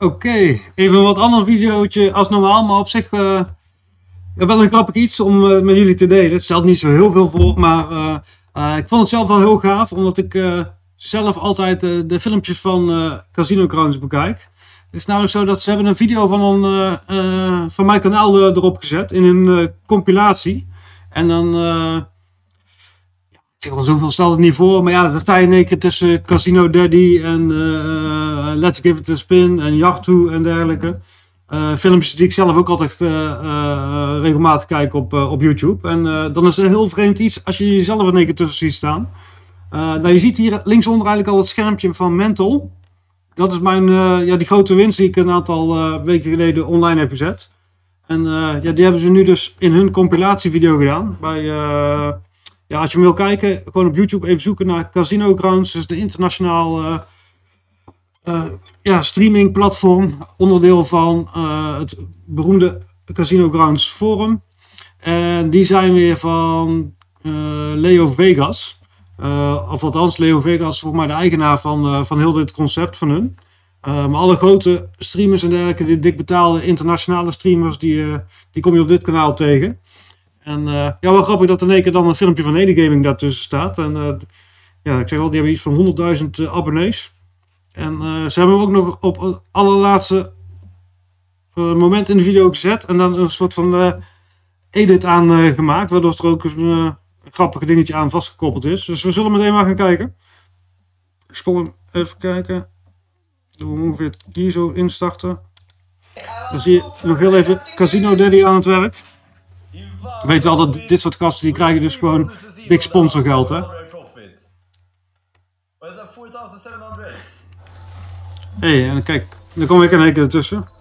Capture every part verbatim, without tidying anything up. Oké, okay. Even een wat ander videootje als normaal, maar op zich uh, wel een grappig iets om uh, met jullie te delen. Het stelt niet zo heel veel voor, maar uh, uh, ik vond het zelf wel heel gaaf, omdat ik uh, zelf altijd uh, de filmpjes van uh, CasinoGrounds bekijk. Het is namelijk zo dat ze hebben een video van, een, uh, uh, van mijn kanaal uh, erop gezet in een uh, compilatie. En dan, uh, ja, ik zeg wel zoveel stelt het niet voor, maar ja, dan sta je in één keer tussen Casino Daddy en uh, Let's Give It A Spin en Jartthu en dergelijke. Uh, filmpjes die ik zelf ook altijd uh, uh, regelmatig kijk op, uh, op YouTube. En uh, dan is het een heel vreemd iets als je jezelf in één keer tussen ziet staan. Uh, nou, je ziet hier linksonder eigenlijk al het schermpje van Mental. Dat is mijn, uh, ja, die grote winst die ik een aantal uh, weken geleden online heb gezet. En uh, ja, die hebben ze nu dus in hun compilatievideo gedaan. Bij, uh, ja, als je hem wil kijken, gewoon op YouTube even zoeken naar CasinoGrounds. Dat is de internationaal uh, uh, ja, streamingplatform. Onderdeel van uh, het beroemde CasinoGrounds Forum. En die zijn weer van uh, Leo Vegas. Uh, of althans, Leo Vegas is volgens mij de eigenaar van, uh, van heel dit concept van hun. Uh, maar alle grote streamers en dergelijke, die dik betaalde internationale streamers, die, uh, die kom je op dit kanaal tegen. En uh, ja, wel grappig dat er in één keer dan een filmpje van Nedergaming daartussen staat. En uh, ja, ik zeg wel, die hebben iets van honderdduizend uh, abonnees. En uh, ze hebben hem ook nog op het allerlaatste uh, moment in de video gezet. En dan een soort van uh, edit aan uh, gemaakt, waardoor er ook een... Uh, grappig dingetje aan vastgekoppeld is. Dus we zullen meteen maar gaan kijken. Ik spol hem even kijken. We moeten het hier zo instarten. Dan zie je nog heel even Casino Daddy aan het werk. Je weet wel dat dit soort gasten, die krijgen dus gewoon dik sponsorgeld, hè. Hé, hey, en kijk, dan kom ik in één keer ertussen.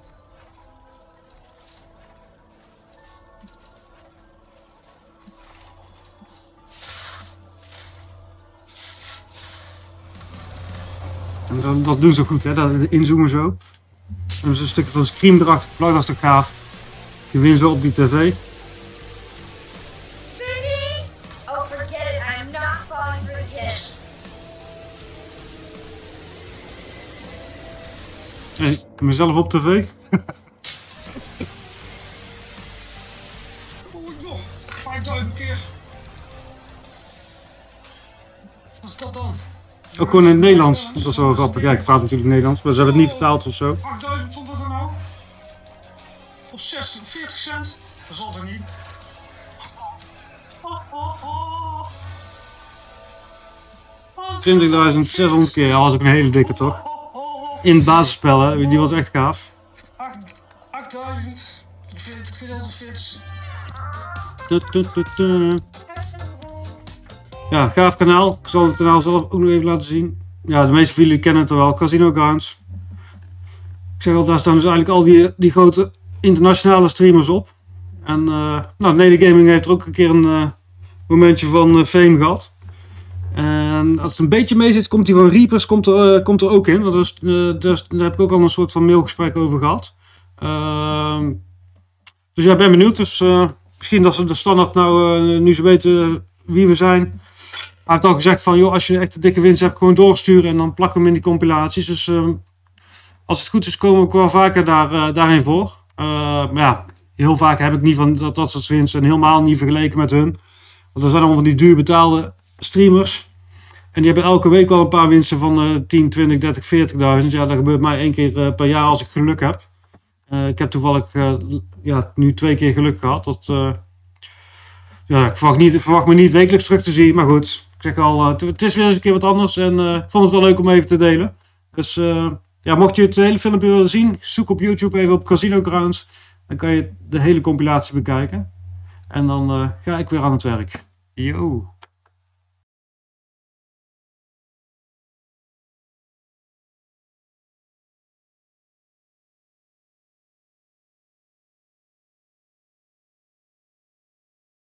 Dat, dat doen ze goed, hè? Dat inzoomen zo. Dan hebben ze een stukje van een screen erachter geplakt, dat is toch gaaf. Je wint zo op die tv. Hey, ik ben mezelf op tv. Oh, nog vijfduizend keer. Wat is dat dan? Ook gewoon in het Nederlands, dat is wel grappig. Ja, ik praat natuurlijk Nederlands, maar ze hebben het niet vertaald of zo. achtduizend stond dat er nou? Op zestig, veertig cent? Dat zal er niet. Oh, oh, oh. twintigduizend zeshonderd keer, ja, was ook een hele dikke toch? In het basisspel, hè? Die was echt gaaf. achtduizend, veertig, veertig. Ja, gaaf kanaal. Ik zal het kanaal zelf ook nog even laten zien. Ja, de meeste van jullie kennen het wel, CasinoGrounds. Ik zeg al, daar staan dus eigenlijk al die, die grote internationale streamers op. En uh, nou, Nedergaming heeft er ook een keer een uh, momentje van uh, fame gehad. En als het een beetje mee zit, komt die van Reapers komt er, uh, komt er ook in. Want dus, uh, dus, daar heb ik ook al een soort van mailgesprek over gehad. Uh, dus ja, ik ben benieuwd. Dus uh, misschien dat ze de standaard nou, uh, nu ze weten wie we zijn... Hij heeft al gezegd van, joh, als je echt een dikke winst hebt, gewoon doorsturen en dan plakken we hem in die compilaties. Dus uh, als het goed is, komen we wel vaker daar, uh, daarin voor. Uh, maar ja, heel vaak heb ik niet van dat, dat soort winsten. En helemaal niet vergeleken met hun. Want er zijn allemaal van die duur betaalde streamers. En die hebben elke week wel een paar winsten van uh, tien, twintig, dertig, veertigduizend. Ja, dat gebeurt mij één keer uh, per jaar als ik geluk heb. Uh, ik heb toevallig uh, ja, nu twee keer geluk gehad. Dat, uh, ja, ik verwacht, niet, verwacht me niet wekelijks terug te zien, maar goed. Ik zeg al, het is weer eens een keer wat anders en uh, ik vond het wel leuk om even te delen. Dus uh, ja, mocht je het hele filmpje willen zien, zoek op YouTube even op CasinoGrounds. Dan kan je de hele compilatie bekijken. En dan uh, ga ik weer aan het werk. Yo!